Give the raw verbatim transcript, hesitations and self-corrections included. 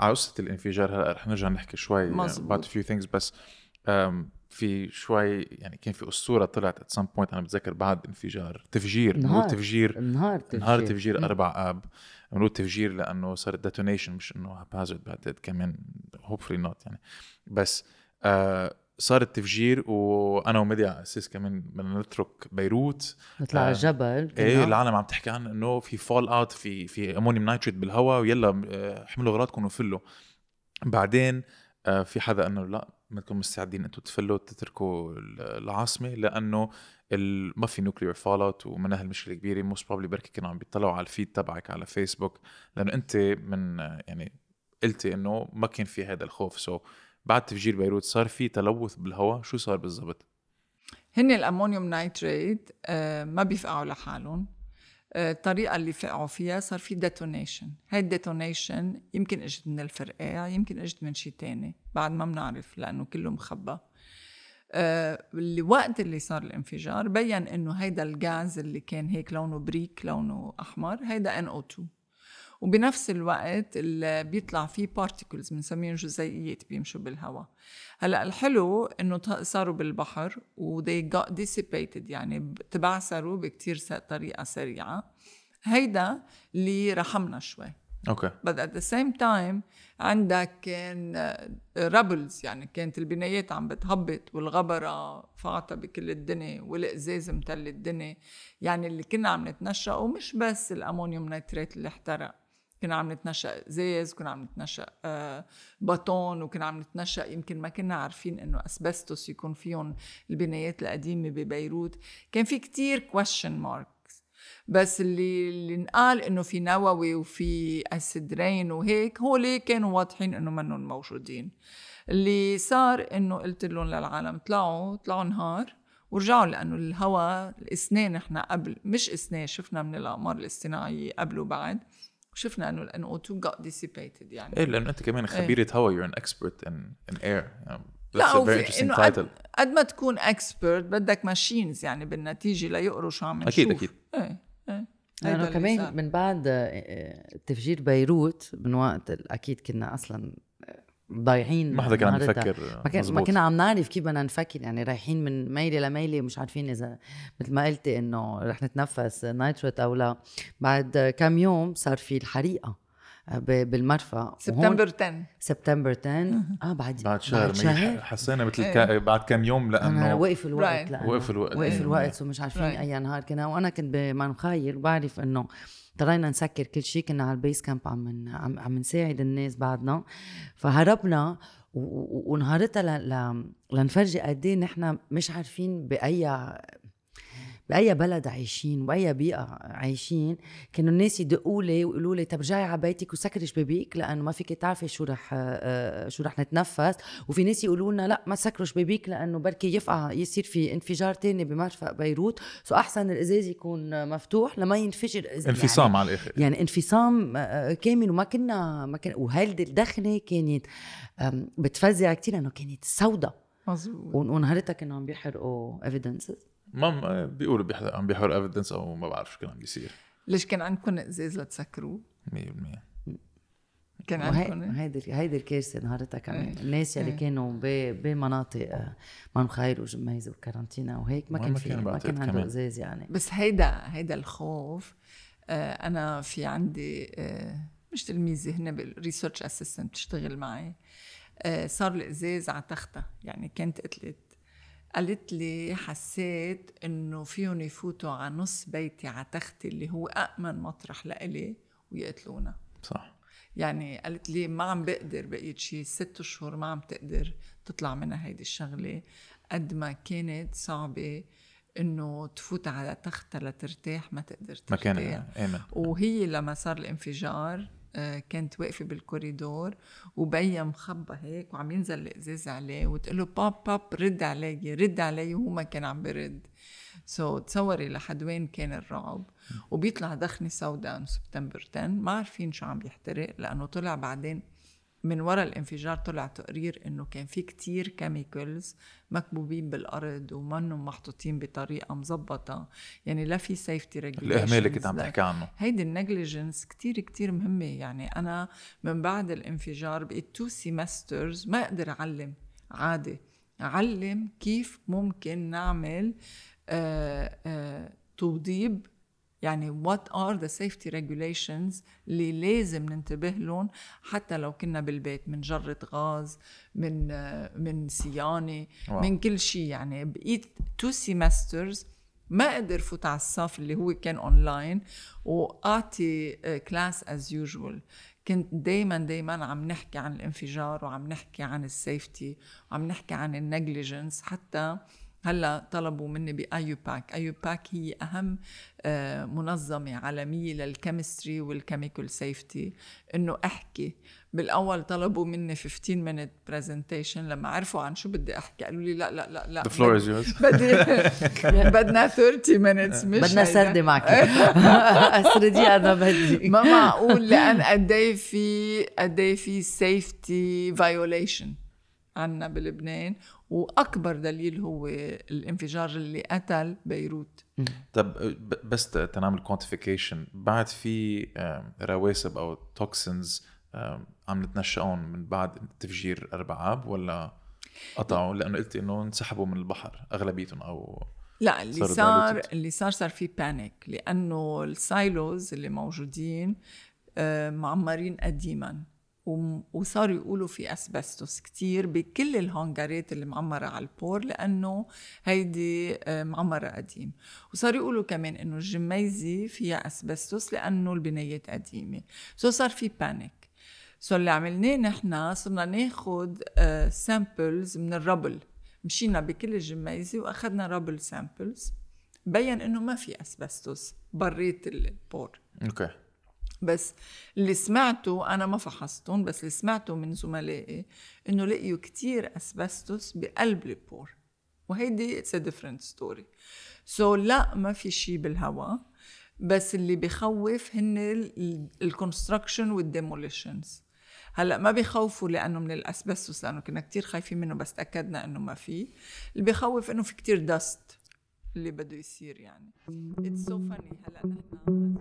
على قصة الانفجار هلا رح نرجع نحكي شوي about few things، بس في شوي يعني كان في اسطوره طلعت at some point، انا بتذكر بعد انفجار تفجير نهار تفجير نهار تفجير, نهار تفجير أربعة اب بنقول تفجير لانه صار ديتونيشن، مش انه هازارد بعد كمان hopefully not يعني، بس آه صار التفجير، وانا وميديا اساس كمان بدنا نترك بيروت نطلع على آه الجبل. ايه العالم عم تحكي عن انه في فول اوت في في امونيوم نايتريت بالهواء، ويلا حملوا اغراضكم وفلوا. بعدين آه في حدا انه لا ما تكونوا مستعدين انتم تفلوا تتركوا العاصمه لانه ما في نوكليير فول اوت، ومن هالمشكله كبيره. موست بروبلي بركي كانوا عم بيطلعوا على الفيد تبعك على فيسبوك، لانه انت من يعني قلتي انه ما كان في هذا الخوف. سو so بعد تفجير بيروت صار في تلوث بالهواء. شو صار بالضبط؟ هن الامونيوم نايتريت ما بيفقعوا لحالهم، الطريقه اللي فقعوا فيها صار في ديتونيشن. هاي الديتونيشن يمكن اجت من الفرقاع، يمكن اجت من شيء تاني بعد ما بنعرف لانه كله مخبى. الوقت اللي صار الانفجار بين انه هيدا الغاز اللي كان هيك لونه بريك لونه احمر هيدا إن أو تو، وبنفس الوقت اللي بيطلع فيه بارتيكلز بنسميهم جزيئات بيمشوا بالهواء. هلا الحلو انه صاروا بالبحر و they got dissipated، يعني تبعثروا بكتير طريقه سريعه. هيدا اللي رحمنا شوي. اوكي. بس at the same time عندك كان رابلز، يعني كانت البنايات عم بتهبط والغبره فاعطه بكل الدنيا والازاز متل الدنيا، يعني اللي كنا عم نتنشأ. ومش بس الامونيوم نيتريت اللي احترق، كنا عم نتنشأ زيز، كنا عم نتنشأ بطون، وكنا عم نتنشأ يمكن ما كنا عارفين انه اسبستوس يكون فيهم البنايات القديمه ببيروت. كان في كتير كويشن ماركس، بس اللي اللي انقال انه في نووي وفي اسيد رين وهيك هو اللي كانوا واضحين انه منهم موجودين. اللي صار انه قلت لهم للعالم طلعوا طلعوا نهار ورجعوا، لانه الهواء الاسنان احنا قبل مش اسنان شفنا من الاقمار الاصطناعيه قبل وبعد، وشفنا انه ال إن أو تو got dissipated. يعني ايه لانه انت كمان خبيره هواء، you're an expert in, in air. That's a very interesting title. قد ما تكون expert بدك ماشينز يعني بالنتيجه ليقروا شو عم نشوف. اكيد اكيد ايه ايه لانه كمان من بعد تفجير بيروت من وقت اكيد كنا اصلا ضايعين، ما حدا كان عم يفكر، ما كنا عم نعرف كيف بدنا نفكر، يعني رايحين من ميله لميله ومش عارفين اذا مثل ما قلتي انه رح نتنفس نايتريت او لا. بعد كم يوم صار في الحريقه بالمرفأ سبتمبر عشرة سبتمبر عشرة اه بعد بعد شهر, شهر. حسينا مثل ايه. بعد كم يوم لانه وقف الوقت لأنه وقف الوقت وقف الوقت ومش عارفين رايح. اي نهار كنا، وانا كنت بمنخير وبعرف انه اضطرينا نسكر كل شيء، كنا على البيس كامب عم عم عم نساعد الناس بعدنا، فهربنا ونهارتها ل... لنفرجي قد ايه نحن مش عارفين باي باي بلد عايشين وباي بيئه عايشين. كانوا الناس يدقوا لي ويقولوا لي طب رجعي على بيتك وسكري شبابيك لانه ما فيك تعرفي شو رح شو رح نتنفس، وفي ناس يقولوا لنا لا ما تسكروا شبابيك لانه بركي يفقع يصير في انفجار ثاني بمرفأ بيروت، سو احسن الازاز يكون مفتوح لما ينفجر انفصام يعني. على الاخر يعني انفصام كامل. وما كنا ما كنا وهالدي الدخنه كانت بتفزع كثير لانه كانت سوداء مظبوط، ونهارتها كانوا عم بيحرقوا ايفيدنسز، ما بيقولوا بيحرق عم بيحرق ايفيدنس او ما بعرف شو كان عم بيصير. ليش كان عندكم ازاز لتسكروه؟ مية بالمية كان عندكم هيدي هيدي الكارثه نهارتها كمان. ايه. الناس اللي ايه. كانوا بمناطق منخير وجميزه وكارنتينا وهيك ما كان في ما كان عندهم ازاز يعني. بس هيدا هيدا الخوف. آه انا في عندي آه مش تلميذه هنا بالريسيرش اسيستنت بتشتغل معي، آه صار الازاز على تختها، يعني كانت قتلت قالت لي حسيت انه فيهم يفوتوا على نص بيتي على تختي اللي هو أأمن مطرح لإلي ويقتلونا. صح. يعني قالت لي ما عم بقدر بقيت شي ست شهور ما عم تقدر تطلع منها هيدي الشغلة، قد ما كانت صعبة انه تفوت على تختها لترتاح ما تقدر ترتاح. ما كان آمن. وهي لما صار الانفجار كانت واقفه بالكوريدور وبيا مخبى هيك وعم ينزل الازاز عليه وتقول له باب باب رد علي رد علي، وهو ما كان عم بيرد. سو so, تصوري لحد وين كان الرعب. وبيطلع دخنه سوداء سبتمبر عشرة ما عارفين شو عم بيحترق، لانه طلع بعدين من وراء الانفجار طلع تقرير انه كان في كتير كيميكلز مكبوبين بالارض ومنهم محطوطين بطريقه مظبطه، يعني لا في سيفتي ريجوليشنز. الاهمال اللي كنت عم تحكي عنه، هيدي النيجليجنس كتير كتير مهمه. يعني انا من بعد الانفجار بقيت تو سيمسترز ما اقدر اعلم عادي، اعلم كيف ممكن نعمل آآ آآ توضيب، يعني what are the safety regulations اللي لازم ننتبه لهم حتى لو كنا بالبيت، من جرة غاز، من من صيانة، من كل شيء. يعني بقيت two semesters ما قدر فوت على الصف اللي هو كان اونلاين واعطي كلاس as usual. كنت دايما دايما عم نحكي عن الانفجار وعم نحكي عن السيفتي وعم نحكي عن النيجليجنس. حتى هلا طلبوا مني بآيوباك، آيوباك هي أهم منظمة عالمية للكيمستري والكيميكال سيفتي، إنه أحكي. بالأول طلبوا مني خمستعش minute presentation، لما عرفوا عن شو بدي أحكي قالوا لي لا لا لا لا، the floor is yours. بدنا ثلاثين minutes، مش بدنا سردي معك أسردي. أنا بدي ما معقول، لأن قدي في قدي في safety violation عنا بلبنان، وأكبر دليل هو الانفجار اللي قتل بيروت. طب بس تنعمل كونتيفيكيشن، بعد في رواسب أو توكسينز عم نتنشأون من بعد تفجير أربع آب ولا قطعوا؟ لأنه قلت إنه انسحبوا من البحر أغلبيتهم أو لا. اللي صار اللي صار صار في بانيك، لأنه السايلوز اللي موجودين معمرين قديماً، وصاروا يقولوا في أسبستوس كتير بكل الهنجرات اللي معمرة على البور لأنه هيدي معمرة قديم. وصاروا يقولوا كمان إنه الجميزي فيها أسبستوس لأنه البنايات قديمة. سو صار في بانيك. سو اللي عملناه نحنا صرنا ناخد سامبلز من الربل، مشينا بكل الجميزي وأخدنا ربل سامبلز، بيّن إنه ما في أسبستوس بريت البور. أوكي. بس اللي سمعته، أنا ما فحصتهم، بس اللي سمعته من زملائي إنه لقيوا كتير أسبستوس بقلب البور، وهيدي it's a different story. سو so لا، ما في شي بالهواء، بس اللي بخوف هن الكونستراكشن والديموليشنز. هلأ ما بيخوفوا لأنه من الأسبستوس، لأنه كنا كتير خايفين منه، بس تأكدنا إنه ما فيه. اللي بخوف إنه في كتير دست اللي بده يصير. يعني it's so funny. هلأ نحن